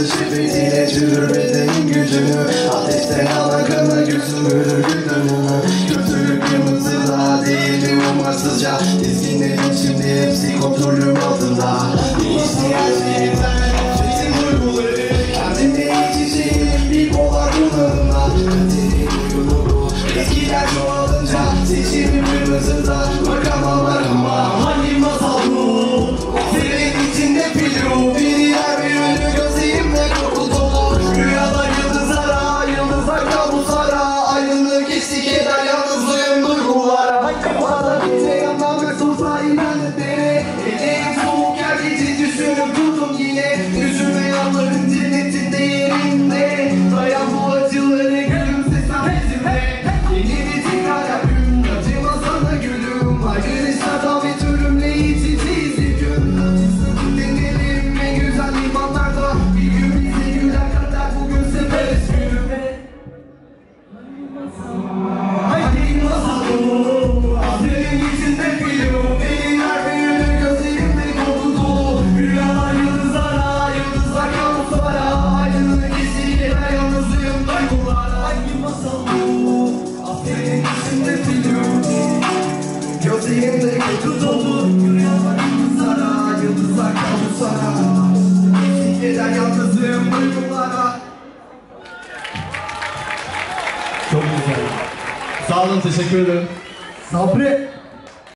Şefetiyle çürür bedenin gücünü, ateşten alan kanı gözüm görür gününü. Kötülük kırmızı daha değildi umarsızca, dizginlerim şimdi hepsi kontrolüm altında. İşte her şeyim ben, bütün duyguları kendimle iç içeyim bipolar bunalımla. Kaderin uyunu bu, eskiler çoğalınca seçimim kırmızı da bakamam arama. Hangi masal bu? Senin içinde pilu beni her bir önü göz. Rüyalar yıldızlara, yıldızlar kabuslara, aydınlık eksik eder yalnızlığım duygulara. Hakkımda gece yandan ve susla inandı beni. Eteğim soğuk her gece düşünüp durdum yine. Yüzüme yanların cennetin değerinde. Dayan bu acıları gülümsesem hepsinde. Yeni bir tekrar yapım, acıma sana gülüm. Ayrılışta da bir türümle iç içeyiz bir gün. Acısını dinlerim en güzel limanlarda. Bir gün bizi güler kadar. Gözlerimde kötü dolu, rüyalar yıldızlara, yıldızlar kabuslara, eksik eder yalnızlığım duygulara. Çok güzel. Sağ olun, teşekkür ederim. Sabri.